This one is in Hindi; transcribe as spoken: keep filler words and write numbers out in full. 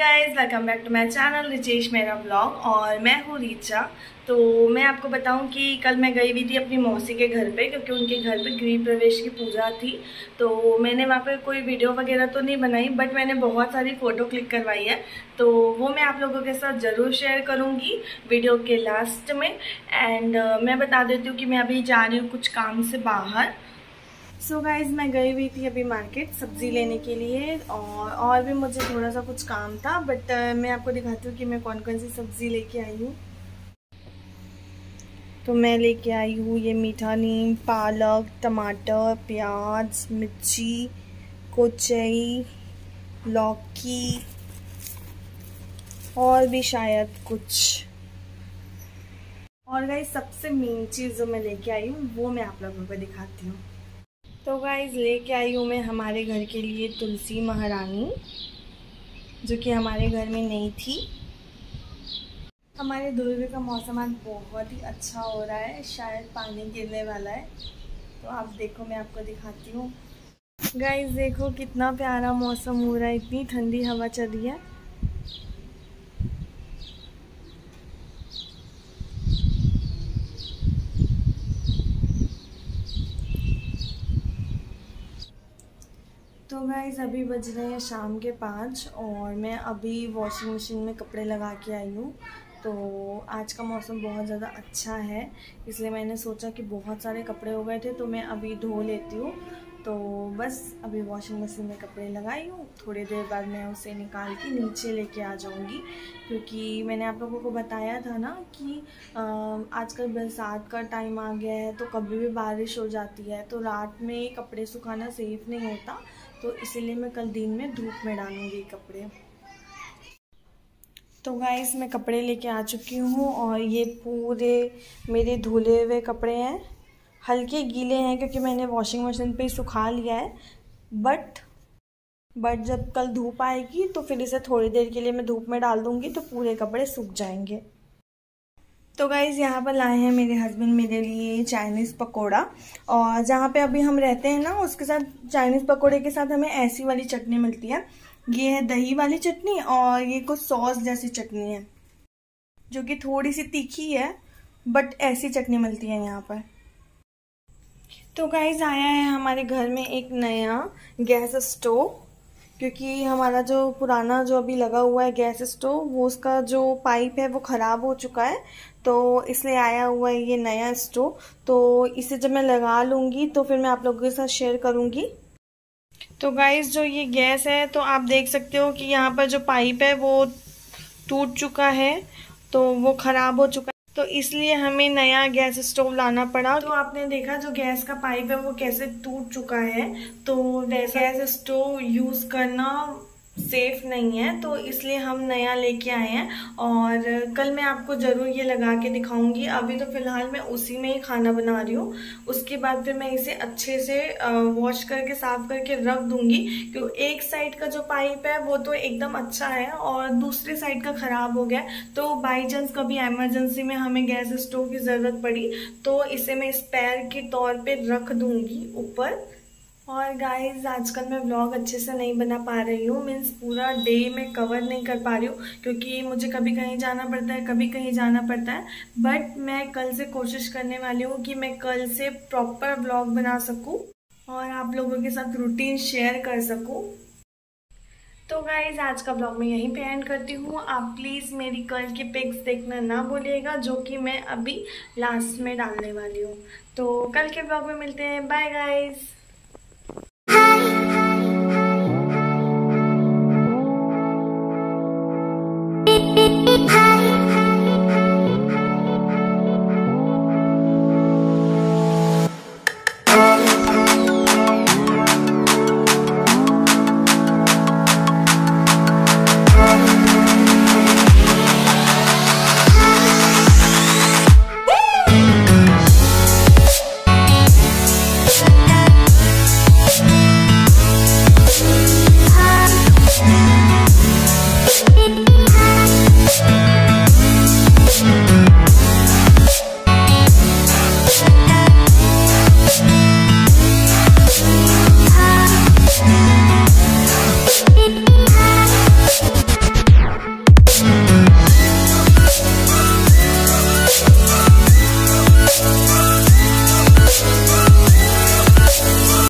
Guys welcome back to my channel Richesh मेरा ब्लॉग और मैं हूँ रीचा। तो मैं आपको बताऊं कि कल मैं गई हुई थी अपनी मौसी के घर पे, क्योंकि उनके घर पे गृह प्रवेश की पूजा थी। तो मैंने वहाँ पे कोई वीडियो वगैरह तो नहीं बनाई, बट मैंने बहुत सारी फ़ोटो क्लिक करवाई है, तो वो मैं आप लोगों के साथ ज़रूर शेयर करूँगी वीडियो के लास्ट में। एंड uh, मैं बता देती हूँ कि मैं अभी जा रही हूँ कुछ काम से बाहर। सो so गाइज़ मैं गई हुई थी अभी मार्केट सब्ज़ी लेने के लिए, और और भी मुझे थोड़ा सा कुछ काम था, बट मैं आपको दिखाती हूँ कि मैं कौन कौन सी सब्ज़ी लेके आई हूँ। तो मैं लेके आई हूँ ये मीठा नीम, पालक, टमाटर, प्याज, मिर्ची, कोचई, लौकी और भी शायद कुछ। और गाइज़ सबसे मेन चीज़ जो मैं लेके आई हूँ वो मैं आप लोगों को दिखाती हूँ। तो गाइज़ लेके आई हूँ मैं हमारे घर के लिए तुलसी महारानी, जो कि हमारे घर में नहीं थी। हमारे दुर्ग का मौसम आज बहुत ही अच्छा हो रहा है, शायद पानी गिरने वाला है, तो आप देखो मैं आपको दिखाती हूँ। गाइज़ देखो कितना प्यारा मौसम हो रहा है, इतनी ठंडी हवा चल रही है। तो गाइज़ अभी बज रहे हैं शाम के पाँच और मैं अभी वॉशिंग मशीन में कपड़े लगा के आई हूँ। तो आज का मौसम बहुत ज़्यादा अच्छा है, इसलिए मैंने सोचा कि बहुत सारे कपड़े हो गए थे तो मैं अभी धो लेती हूँ। तो बस अभी वॉशिंग मशीन में कपड़े लगाई हूँ, थोड़ी देर बाद मैं उसे निकाल के नीचे लेके आ जाऊँगी, क्योंकि मैंने आप लोगों को बताया था ना कि आजकल बरसात का टाइम आ गया है, तो कभी भी बारिश हो जाती है, तो रात में कपड़े सुखाना सेफ नहीं होता, तो इसीलिए मैं कल दिन में धूप में डालूँगी कपड़े। तो गाइस मैं कपड़े लेके आ चुकी हूँ और ये पूरे मेरे धुले हुए कपड़े हैं, हल्के गीले हैं क्योंकि मैंने वॉशिंग मशीन पे सुखा लिया है, बट बट जब कल धूप आएगी तो फिर इसे थोड़ी देर के लिए मैं धूप में डाल दूँगी तो पूरे कपड़े सूख जाएंगे। तो गाइज़ यहाँ पर लाए हैं मेरे हस्बैंड मेरे लिए चाइनीज़ पकोड़ा, और जहाँ पे अभी हम रहते हैं ना उसके साथ चाइनीज़ पकोड़े के साथ हमें ऐसी वाली चटनी मिलती है। ये है दही वाली चटनी और ये कुछ सॉस जैसी चटनी है जो कि थोड़ी सी तीखी है, बट ऐसी चटनी मिलती है यहाँ पर। तो गाइज़ आया है हमारे घर में एक नया गैस स्टोव, क्योंकि हमारा जो पुराना जो अभी लगा हुआ है गैस स्टोव, वो उसका जो पाइप है वो ख़राब हो चुका है, तो इसलिए आया हुआ है ये नया स्टोव। तो इसे जब मैं लगा लूँगी तो फिर मैं आप लोगों के साथ शेयर करूँगी। तो गाइज़ जो ये गैस है तो आप देख सकते हो कि यहाँ पर जो पाइप है वो टूट चुका है, तो वो ख़राब हो चुका है, तो इसलिए हमें नया गैस स्टोव लाना पड़ा। तो आपने देखा जो गैस का पाइप है वो कैसे टूट चुका है, तो वैसा गैस स्टोव यूज़ करना सेफ नहीं है, तो इसलिए हम नया लेके आए हैं। और कल मैं आपको ज़रूर ये लगा के दिखाऊंगी, अभी तो फ़िलहाल मैं उसी में ही खाना बना रही हूँ। उसके बाद फिर मैं इसे अच्छे से वॉश करके साफ़ करके रख दूँगी, क्योंकि एक साइड का जो पाइप है वो तो एकदम अच्छा है और दूसरे साइड का ख़राब हो गया, तो बाई चांस कभी एमरजेंसी में हमें गैस स्टोव की ज़रूरत पड़ी तो इसे मैं स्पेयर के तौर पर रख दूँगी ऊपर। और गाइज़ आजकल मैं व्लॉग अच्छे से नहीं बना पा रही हूँ, मीन्स पूरा डे मैं कवर नहीं कर पा रही हूँ, क्योंकि मुझे कभी कहीं जाना पड़ता है कभी कहीं जाना पड़ता है। बट मैं कल से कोशिश करने वाली हूँ कि मैं कल से प्रॉपर व्लॉग बना सकूँ और आप लोगों के साथ रूटीन शेयर कर सकूँ। तो गाइज़ आज का ब्लॉग मैं यहीं पे एंड करती हूँ। आप प्लीज़ मेरी कल की पिक्स देखना ना भूलिएगा, जो कि मैं अभी लास्ट में डालने वाली हूँ। तो कल के ब्लॉग में मिलते हैं, बाय गाइज़।